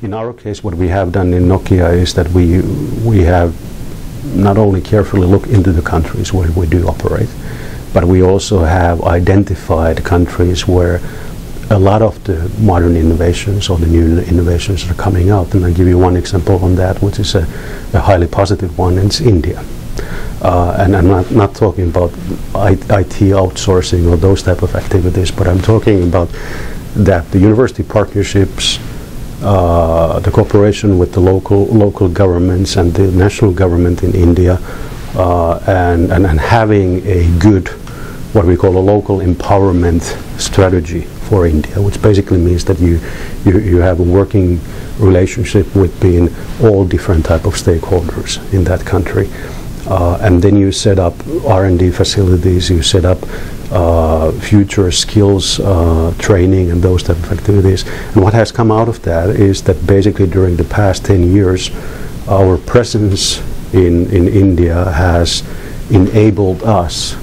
In our case, what we have done in Nokia is that we have not only carefully looked into the countries where we do operate, but we also have identified countries where a lot of the modern innovations or the new innovations are coming out. And I'll give you one example on that, which is a highly positive one, and it's India. And I'm not talking about IT outsourcing or those type of activities, but I'm talking about that the university partnerships, the cooperation with the local governments and the national government in India, and having a good, what we call a local empowerment strategy for India, which basically means that you have a working relationship with being all different type of stakeholders in that country. And then you set up R&D facilities, you set up future skills training and those type of activities. And what has come out of that is that basically during the past 10 years, our presence in India has enabled us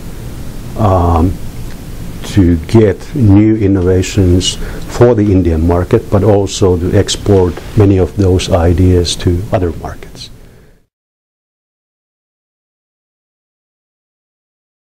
to get new innovations for the Indian market, but also to export many of those ideas to other markets.